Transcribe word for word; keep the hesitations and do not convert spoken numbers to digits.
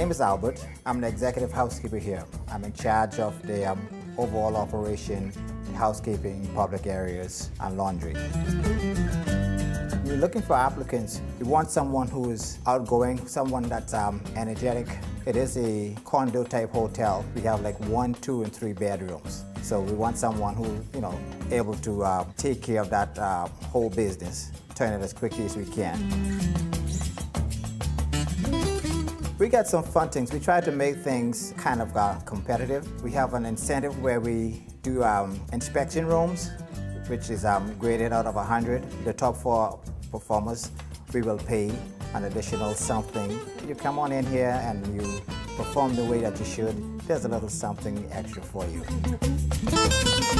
name is Albert. I'm an executive housekeeper here. I'm in charge of the um, overall operation, housekeeping, public areas, and laundry. We're looking for applicants. We want someone who is outgoing, someone that's um, energetic. It is a condo-type hotel. We have like one, two, and three bedrooms. So we want someone who, you know, able to uh, take care of that uh, whole business, turn it as quickly as we can. We got some fun things. We try to make things kind of uh, competitive. We have an incentive where we do um, inspection rooms, which is um, graded out of one hundred. The top four performers, we will pay an additional something. You come on in here and you perform the way that you should, there's a little something extra for you.